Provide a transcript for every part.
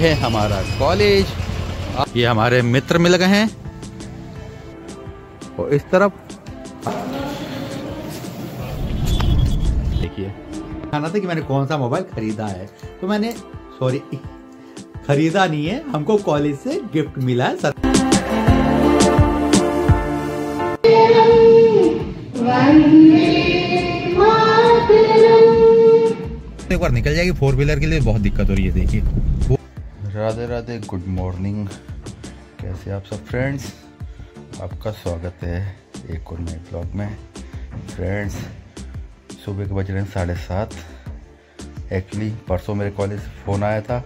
है हमारा कॉलेज। ये हमारे मित्र मिल गए हैं और इस तरफ देखिए। कहना था कि मैंने कौन सा मोबाइल खरीदा है, तो मैंने सॉरी खरीदा नहीं है, हमको कॉलेज से गिफ्ट मिला है सर। एक बार निकल जाएगी, फोर व्हीलर के लिए बहुत दिक्कत हो रही है। देखिए, राधे राधे, गुड मॉर्निंग, कैसे आप सब फ्रेंड्स, आपका स्वागत है एक और नए ब्लॉग में। फ्रेंड्स, सुबह के बज रहे हैं 7:30। एक्चुअली परसों मेरे कॉलेज से फ़ोन आया था,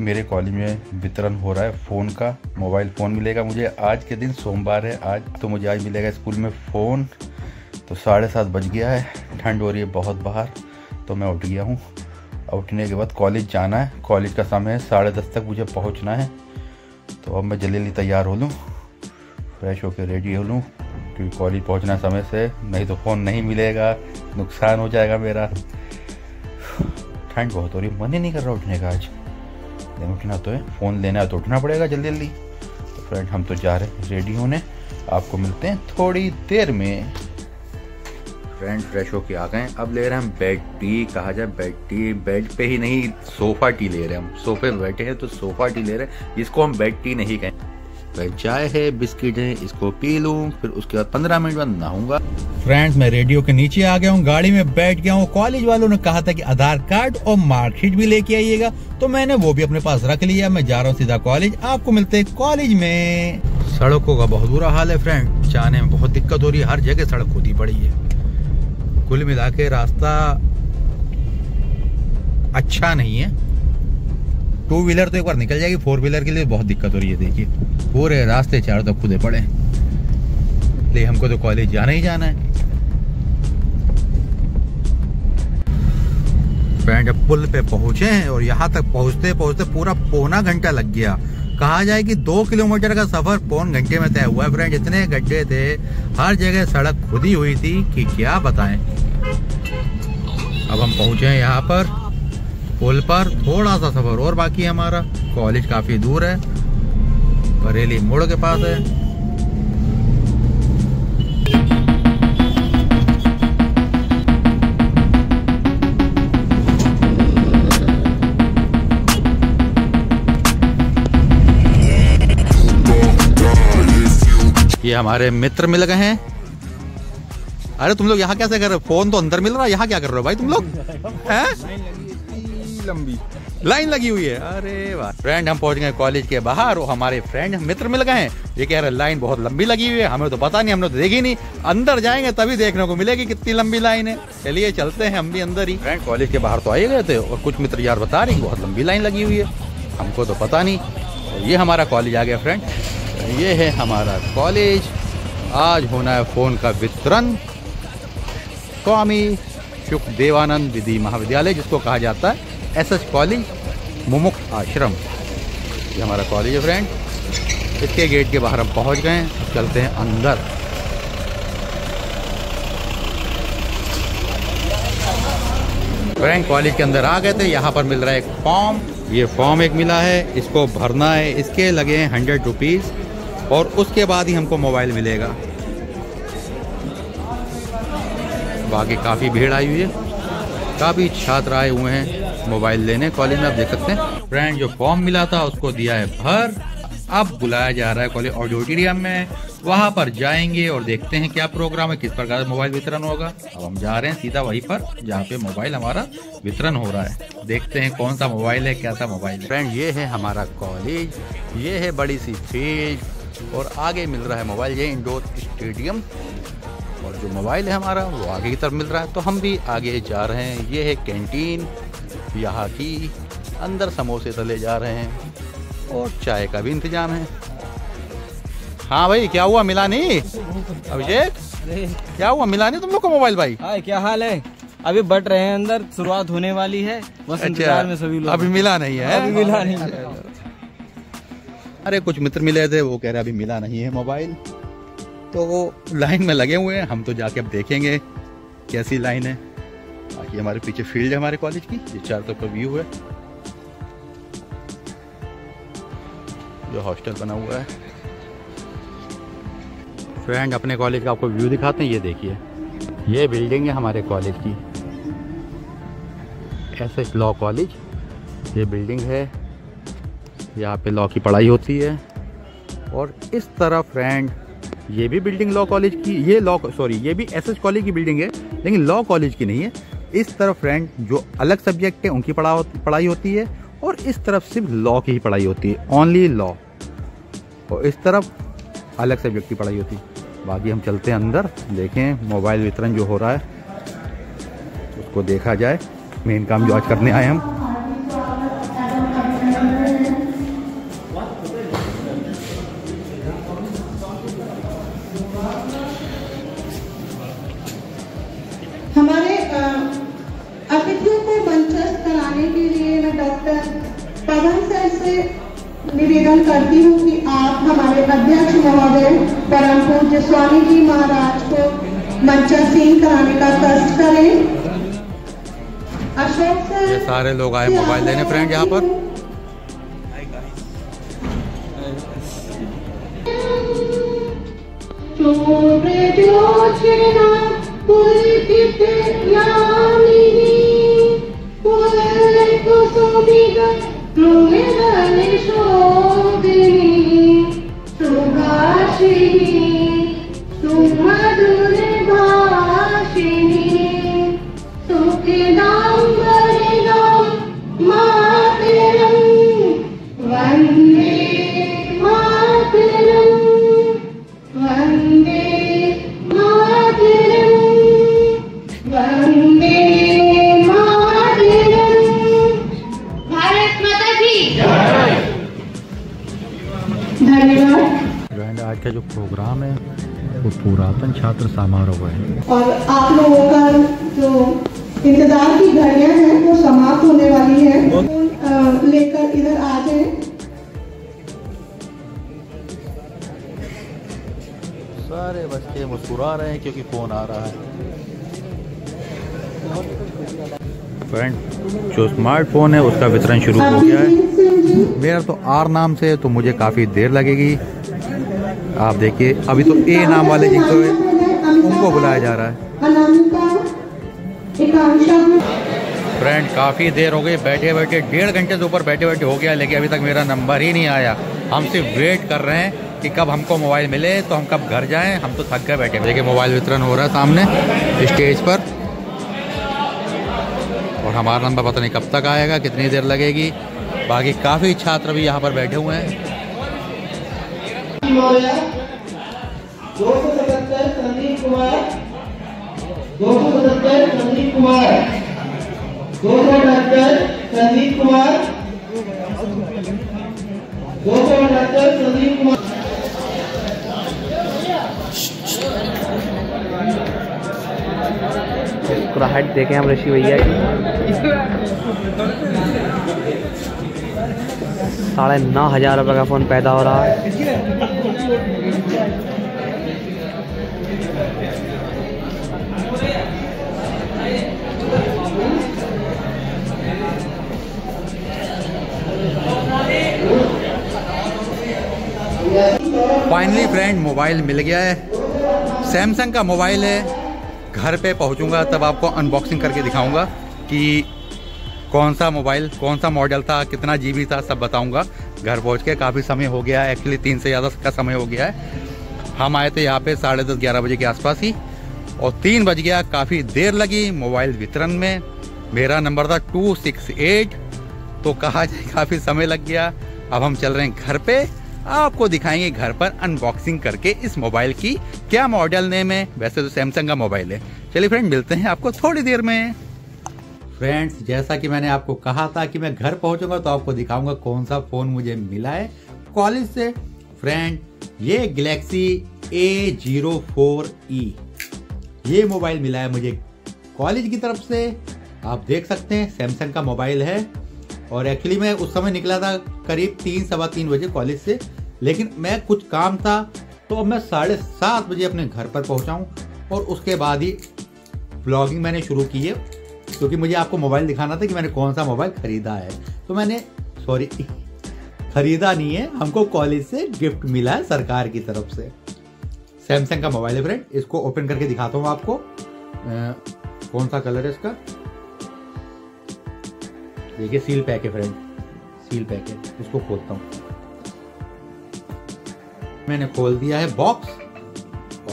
मेरे कॉलेज में वितरण हो रहा है फ़ोन का। मोबाइल फ़ोन मिलेगा मुझे, आज के दिन सोमवार है आज, तो मुझे आज मिलेगा स्कूल में फ़ोन। तो 7:30 बज गया है, ठंड हो रही है बहुत बाहर, तो मैं उठ गया हूँ। उठने के बाद कॉलेज जाना है, कॉलेज का समय है 10:30 तक मुझे पहुँचना है। तो अब मैं जल्दी तैयार हो लूँ, फ्रेश होकर रेडी हो लूँ, क्योंकि कॉलेज पहुँचना समय से, नहीं तो फ़ोन नहीं मिलेगा, नुकसान हो जाएगा मेरा। ठंड बहुत हो रही, मन ही नहीं कर रहा उठने का आज। उठना तो है, फ़ोन लेना है तो उठना पड़ेगा जल्दी। तो फ्रेंड, हम तो जा रहे हैं रेडी होने, आपको मिलते हैं थोड़ी देर में। फ्रेंड, फ्रेश होके आ गए, अब ले रहे हैं हम बेड टी। कहा जाए बेड टी, बेड पे ही नहीं सोफ़ा टी ले रहे हैं। हम सोफे में बैठे हैं तो सोफ़ा टी ले रहे हैं, जिसको हम बेड टी नहीं कहें। भाई चाय है, बिस्किट है, इसको पी लूँ, फिर उसके बाद 15 मिनट बाद नहाऊंगा। फ्रेंड्स, मैं रेडियो के नीचे आ गया हूँ, गाड़ी में बैठ गया हूँ। कॉलेज वालों ने कहा था कि आधार कार्ड और मार्कशीट भी लेके आइएगा, तो मैंने वो भी अपने पास रख लिया। मैं जा रहा हूँ सीधा कॉलेज, आपको मिलते हैं कॉलेज में। सड़कों का बहुत बुरा हाल है फ्रेंड, जाने में बहुत दिक्कत हो रही है, हर जगह सड़क खुदी पड़ी है। कुल मिला के रास्ता अच्छा नहीं है। टू व्हीलर तो एक बार निकल जाएगी, फोर व्हीलर के लिए बहुत दिक्कत हो रही है। देखिए, पूरे रास्ते चारों तरफ खुदे पड़े, ले हमको तो कॉलेज जाना ही जाना है। फ्रेंड, अब पुल पे पहुंचे हैं और यहाँ तक पहुंचते पहुंचते पूरा पौना घंटा लग गया। कहा जाए कि 2 किलोमीटर का सफर पौन घंटे में तय हुआ है। फ्रेंड, इतने गड्ढे थे, हर जगह सड़क खुदी हुई थी कि क्या बताएं। अब हम पहुंचे हैं यहाँ पर पुल पर, थोड़ा सा सफर और बाकी है हमारा। कॉलेज काफी दूर है, बरेली मोड़ के पास है। ये हमारे मित्र मिल गए हैं। अरे तुम लोग यहाँ कैसे कर रहे हो, फोन तो अंदर मिल रहा है, यहाँ क्या कर रहे हो भाई तुम लोग, हैं? लंबी लाइन लगी हुई है, अरे वाह। फ्रेंड, हम पहुँच गए कॉलेज के बाहर और हमारे फ्रेंड मित्र मिल गए हैं। ये कह रहे लाइन बहुत लंबी लगी हुई है, हमें तो पता नहीं, हमने तो देखी नहीं। अंदर जाएंगे तभी देखने को मिलेगी कितनी लंबी लाइन है। चलिए चलते हैं हम भी अंदर ही। फ्रेंड, कॉलेज के बाहर तो आए गए थे और कुछ मित्र यार बता रहे बहुत लंबी लाइन लगी हुई है, हमको तो पता नहीं। ये हमारा कॉलेज आ गया फ्रेंड, ये है हमारा कॉलेज। आज होना है फ़ोन का वितरण, स्वामी सुखदेवानंद विधि महाविद्यालय, जिसको कहा जाता है SS कॉलेज मुमुक्ष आश्रम। ये हमारा कॉलेज है फ्रेंड, इसके गेट के बाहर हम पहुंच गए हैं, चलते हैं अंदर। फ्रेंड, कॉलेज के अंदर आ गए थे, यहाँ पर मिल रहा है एक फॉर्म। ये फॉर्म एक मिला है, इसको भरना है, इसके लगे हैं 100 रुपीज़ और उसके बाद ही हमको मोबाइल मिलेगा। बाकी काफ़ी भीड़ आई हुई है, काफ़ी छात्र आए हुए हैं मोबाइल लेने कॉलेज में, आप देख सकते हैं। फ्रेंड, जो फॉर्म मिला था उसको दिया है भर, अब बुलाया जा रहा है कॉलेज ऑडिटोरियम में, वहाँ पर जाएंगे और देखते हैं क्या प्रोग्राम है, किस प्रकार मोबाइल वितरण होगा। अब हम जा रहे हैं सीधा वहीं पर जहाँ पे मोबाइल हमारा वितरण हो रहा है, देखते हैं कौन सा मोबाइल है, कैसा मोबाइल है। फ्रेंड, ये है हमारा कॉलेज, ये है बड़ी सी फील्ड और आगे मिल रहा है मोबाइल, ये इंडोर स्टेडियम। और जो मोबाइल है हमारा वो आगे की तरफ मिल रहा है, तो हम भी आगे जा रहे हैं। ये है कैंटीन यहाँ की, अंदर समोसे तले जा रहे हैं और चाय का भी इंतजाम है। हाँ भाई, क्या हुआ, मिला नहीं अभिषेक, क्या हुआ, मिला नहीं तुम लोग को मोबाइल भाई? हाय, क्या हाल है? अभी बट रहे हैं, अंदर शुरुआत होने वाली है, बस इंतजार में सभी लोग। अभी मिला नहीं है, अभी मिला नहीं है। अरे कुछ मित्र मिले थे, वो कह रहे अभी मिला नहीं है मोबाइल, तो वो लाइन में लगे हुए हैं। हम तो जाके अब देखेंगे कैसी लाइन है। बाकी हमारे पीछे फील्ड है हमारे कॉलेज की, ये चारों तरफ व्यू है। जो हॉस्टल बना हुआ है। फ्रेंड अपने कॉलेज का आपको व्यू दिखाते हैं, ये देखिए ये बिल्डिंग है हमारे कॉलेज की, SS लॉ कॉलेज ये बिल्डिंग है, यहाँ पे लॉ की पढ़ाई होती है। और इस तरह फ्रेंड ये भी बिल्डिंग लॉ कॉलेज की, ये लॉ सॉरी ये भी SS कॉलेज की बिल्डिंग है लेकिन लॉ कॉलेज की नहीं है। इस तरफ फ्रेंड जो अलग सब्जेक्ट है उनकी पढ़ाई होती है और इस तरफ सिर्फ लॉ की ही पढ़ाई होती है, ओनली लॉ। और इस तरफ अलग सब्जेक्ट की पढ़ाई होती है। बाकी हम चलते हैं अंदर, देखें मोबाइल वितरण जो हो रहा है उसको देखा जाए, मेन काम जो आज करने आए हम। हमारे अतिथियों को मंचस्थ कराने के लिए मैं डॉक्टर पवन सर से निवेदन करती हूँ कि आप हमारे अध्यक्ष महोदय परम पूज्य स्वामी जी महाराज को मंचस्थीन कराने का कष्ट करें। अशोक सर, ये सारे लोग आए मोबाइल लेने फ्रेंड यहाँ पर। आज का जो प्रोग्राम है वो पुरातन छात्र समारोह है और आप लोगों का जो इंतजार की घड़ियां हैं वो समाप्त होने वाली है, लेकर इधर आ जाए। सारे बच्चे मुस्कुरा रहे हैं क्योंकि फोन आ रहा है। फ्रेंड जो स्मार्टफोन है उसका वितरण शुरू हो गया है। मेरा तो आर नाम से है तो मुझे काफ़ी देर लगेगी। आप देखिए अभी तो ए नाम वाले एक तो उनको बुलाया जा रहा है। फ्रेंड काफ़ी देर हो गई बैठे बैठे, 1.5 घंटे से ऊपर बैठे बैठे हो गया लेकिन अभी तक मेरा नंबर ही नहीं आया। हम सिर्फ वेट कर रहे हैं कि कब हमको मोबाइल मिले तो हम कब घर जाएं। हम तो थक गए बैठे। देखिए मोबाइल वितरण हो रहा है सामने स्टेज पर और हमारा नंबर पता नहीं कब तक आएगा, कितनी देर लगेगी। बाकी काफ़ी छात्र भी यहाँ पर बैठे हुए हैं। मौर्या 277 संदीप कुमार 277 संदीप कुमार। मुस्कुराहट देखें हम ऋषि भैया की। 9,500 रुपये का फ़ोन पैदा हो रहा है। फाइनली फ्रेंड मोबाइल मिल गया है, सैमसंग का मोबाइल है। घर पे पहुंचूंगा तब आपको अनबॉक्सिंग करके दिखाऊंगा कि कौन सा मोबाइल, कौन सा मॉडल था, कितना जीबी था, सब बताऊंगा। घर पहुंच के काफ़ी समय हो गया है, एक्चुअली 3 से ज़्यादा का समय हो गया है। हम आए थे यहाँ पे 10:30-11 बजे के आसपास ही और 3 बज गया। काफ़ी देर लगी मोबाइल वितरण में। मेरा नंबर था 268 तो कहा जाए काफ़ी समय लग गया। अब हम चल रहे हैं घर पे, आपको दिखाएंगे घर पर अनबॉक्सिंग करके इस मोबाइल की, क्या मॉडल नेम है। वैसे तो सैमसंग का मोबाइल है। चलिए फ्रेंड मिलते हैं आपको थोड़ी देर में। फ्रेंड्स जैसा कि मैंने आपको कहा था कि मैं घर पहुंचूंगा तो आपको दिखाऊंगा कौन सा फ़ोन मुझे मिला है कॉलेज से। फ्रेंड ये गैलेक्सी A04e ये मोबाइल मिला है मुझे कॉलेज की तरफ से। आप देख सकते हैं सैमसंग का मोबाइल है और एक्चुअली मैं उस समय निकला था करीब 3, सवा 3 बजे कॉलेज से, लेकिन मैं कुछ काम था तो अब मैं 7:30 बजे अपने घर पर पहुँचा हूँ और उसके बाद ही ब्लॉगिंग मैंने शुरू की है क्योंकि मुझे आपको मोबाइल दिखाना था कि मैंने कौन सा मोबाइल ख़रीदा है। तो मैंने खरीदा नहीं है, हमको कॉलेज से गिफ्ट मिला है सरकार की तरफ से। सैमसंग का मोबाइल है फ्रेंड, इसको ओपन करके दिखाता हूँ आपको। कौन सा कलर है इसका, देखिए सील पैक है फ्रेंड, सील पैक है। इसको खोलता हूँ, मैंने खोल दिया है बॉक्स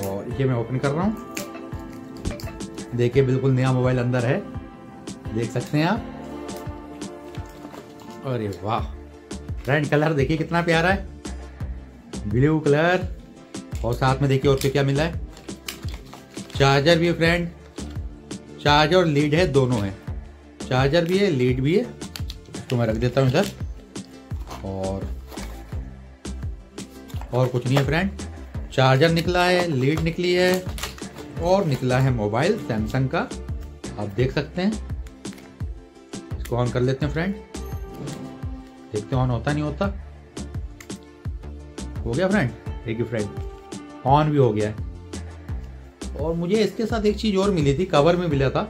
और ये मैं ओपन कर रहा हूँ। देखिए बिल्कुल नया मोबाइल अंदर है, देख सकते हैं आप। अरे वाह फ्रेंड, कलर देखिए कितना प्यारा है, ब्लू कलर। और साथ में देखिए और क्या मिला है, चार्जर भी है फ्रेंड। चार्जर और लीड है, दोनों है, चार्जर भी है लीड भी है। इसको मैं रख देता हूँ इधर। और कुछ नहीं है फ्रेंड, चार्जर निकला है, लीड निकली है और निकला है मोबाइल सैमसंग का, आप देख सकते हैं। इसको ऑन कर लेते हैं फ्रेंड, देखते हैं ऑन होता नहीं होता। हो गया फ्रेंड, देखिए फ्रेंड ऑन भी हो गया है। और मुझे इसके साथ एक चीज और मिली थी, कवर में मिला था,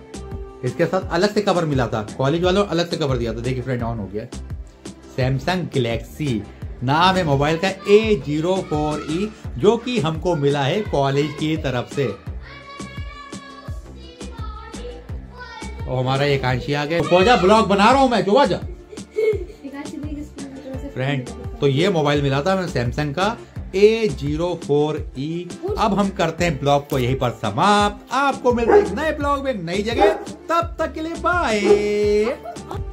इसके साथ अलग से कवर मिला था, कॉलेज वालों ने अलग से कवर दिया था। देखिए फ्रेंड ऑन हो गया, सैमसंग गैलेक्सी नाम है मोबाइल का, A04e, जो कि हमको मिला है कॉलेज की तरफ से। और हमारा ये कांशी आ गया, तो ब्लॉग बना रहा हूँ मैं जो आजा फ्रेंड। तो ये मोबाइल मिला था हमें सैमसंग का A04e। अब हम करते हैं ब्लॉग को यहीं पर समाप्त। आपको मिलते हैं नए ब्लॉग में नई जगह, तब तक के लिए बाय।